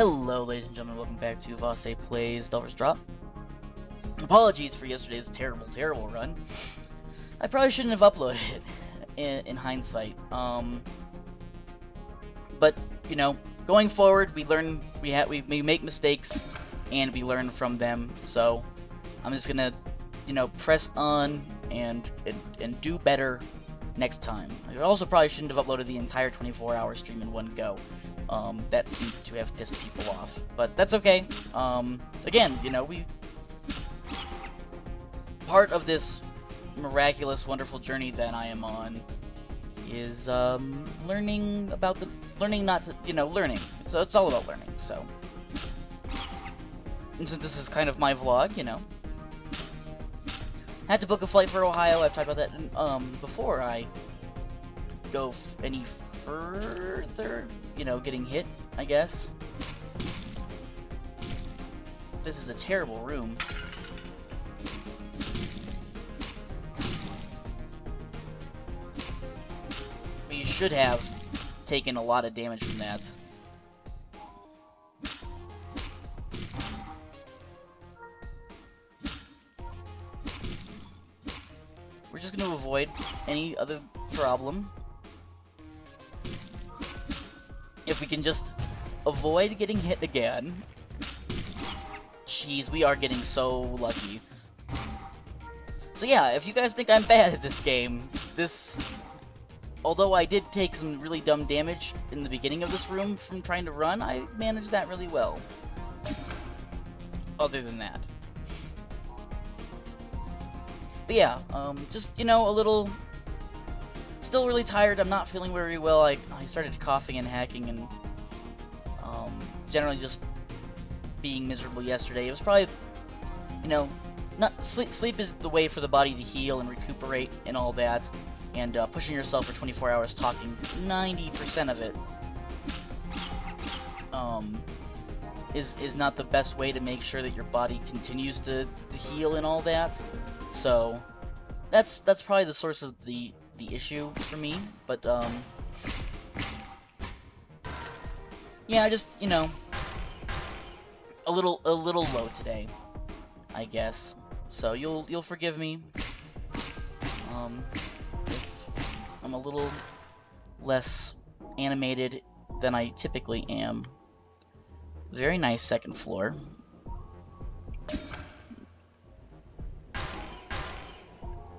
Hello ladies and gentlemen, welcome back to Vasae Plays Delver's Drop. Apologies for yesterday's terrible run. I probably shouldn't have uploaded it in hindsight. But, you know, going forward, we learn, we make mistakes, and we learn from them, so I'm just gonna, you know, press on and do better next time. I also probably shouldn't have uploaded the entire 24-hour stream in one go. That seemed to have pissed people off, but that's okay. Again, you know, part of this miraculous, wonderful journey that I am on is learning about the learning. It's all about learning. So, and since this is kind of my vlog, you know, I had to book a flight for Ohio. I've talked about that before. I go any further, you know, getting hit, I guess. This is a terrible room. We should have taken a lot of damage from that. We're just going to avoid any other problem. If we can just avoid getting hit again. Jeez, we are getting so lucky. So yeah, if you guys think I'm bad at this game, although I did take some really dumb damage in the beginning of this room from trying to run, I managed that really well. Other than that. But yeah, just, you know, a little... Still really tired, I'm not feeling very well. I started coughing and hacking and generally just being miserable yesterday. It was probably, you know, not sleep is the way for the body to heal and recuperate and all that, and pushing yourself for 24 hours talking 90% of it is not the best way to make sure that your body continues to heal and all that. So that's probably the source of the issue for me, but yeah, just, you know, a little low today, I guess, so you'll forgive me. I'm a little less animated than I typically am. Very nice second floor.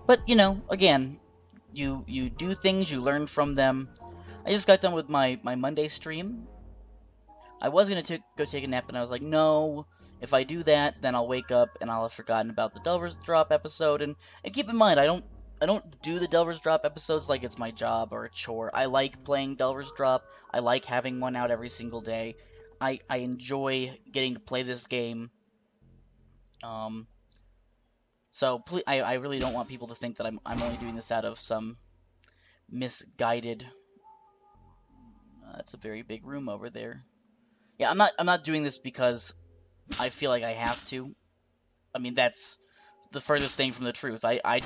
But, you know, again, You do things, you learn from them. I just got done with my Monday stream. I was going to go take a nap, and I was like, no, if I do that, then I'll wake up, and I'll have forgotten about the Delver's Drop episode. And keep in mind, I don't do the Delver's Drop episodes like it's my job or a chore. I like playing Delver's Drop. I like having one out every single day. I enjoy getting to play this game. So please, I really don't want people to think that I'm only doing this out of some misguided. That's a very big room over there. Yeah, I'm not doing this because I feel like I have to. I mean, that's the furthest thing from the truth. I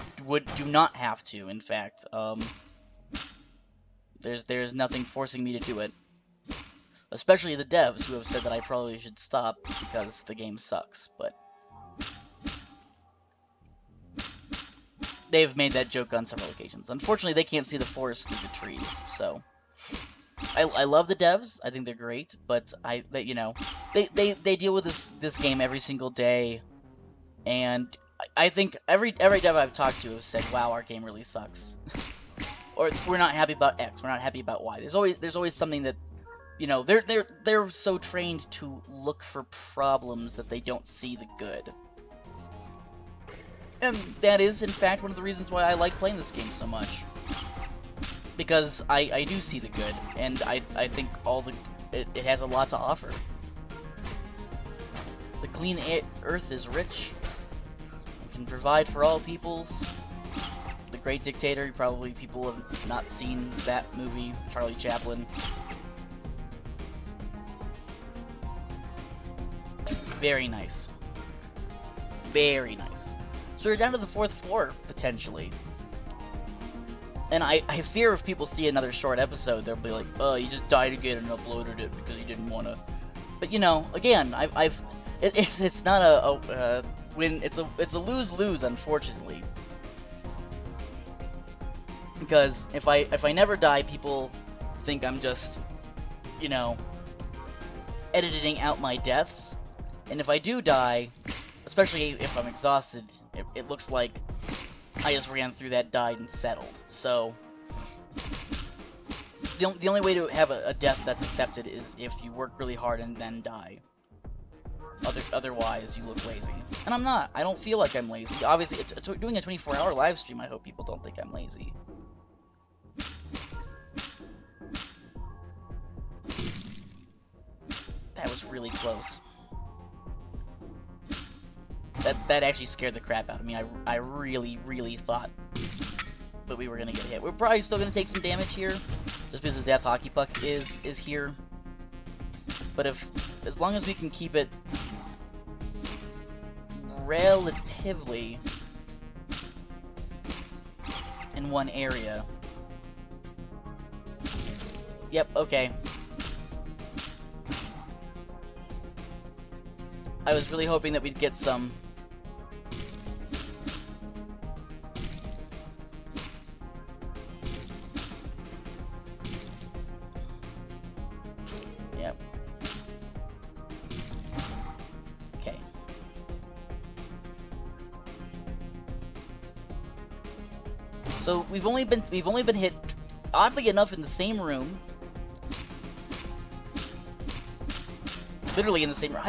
do not have to. In fact, there's nothing forcing me to do it. Especially the devs, who have said that I probably should stop because the game sucks, but. They've made that joke on several occasions. Unfortunately, they can't see the forest through the trees. So, I love the devs. I think they're great, but they deal with this game every single day, and I think every dev I've talked to have said, "Wow, our game really sucks," or "We're not happy about X. We're not happy about Y." There's always something that, you know, they're so trained to look for problems that they don't see the good. And that is, in fact, one of the reasons why I like playing this game so much. Because I do see the good, and I think it has a lot to offer. The clean earth is rich. It can provide for all peoples. The Great Dictator, probably people have not seen that movie, Charlie Chaplin. Very nice. Very nice. So we're down to the 4th floor, potentially. And I fear if people see another short episode, they'll be like, oh, you just died again and uploaded it because you didn't want to But you know, again, it's not a win. It's a lose-lose, unfortunately. Because if I never die, people think I'm just, you know, editing out my deaths. And if I do die, especially if I'm exhausted, it looks like I just ran through that, died, and settled. So the only way to have a death that's accepted is if you work really hard and then die. Otherwise, you look lazy. And I'm not. I don't feel like I'm lazy. Obviously, doing a 24-hour live stream, I hope people don't think I'm lazy. That was really close. That actually scared the crap out of me. I really, really thought that we were going to get hit. We're probably still going to take some damage here, just because the Death Hockey Puck is here. But as long as we can keep it relatively in one area. Yep, okay. I was really hoping that we'd get some. So we've only been hit, oddly enough, in the same room. Literally in the same room.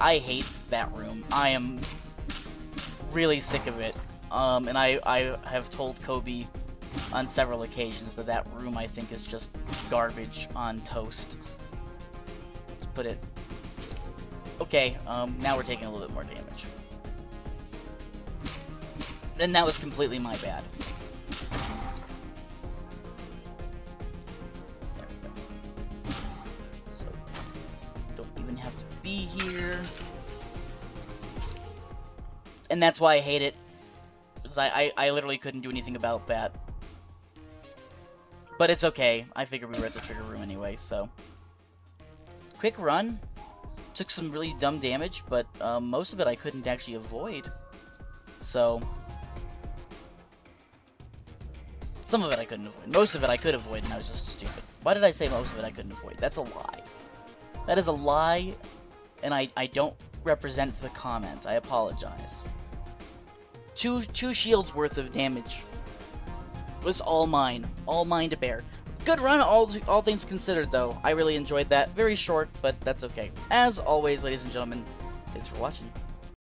I hate that room. I am really sick of it. And I have told Kobe on several occasions that room I think is just garbage on toast. Let's put it. Okay. Now we're taking a little bit more damage. And that was completely my bad. Here, and that's why I hate it, because I literally couldn't do anything about that. But it's okay, I figured we were at the trigger room anyway, so. Quick run, took some really dumb damage, but most of it I couldn't actually avoid, so. Some of it I couldn't avoid, most of it I could avoid, and I was just stupid. Why did I say most of it I couldn't avoid? That's a lie. That is a lie. And I don't represent the comment. I apologize. Two shields worth of damage was all mine. All mine to bear. Good run, all things considered, though. I really enjoyed that. Very short, but that's okay. As always, ladies and gentlemen, thanks for watching.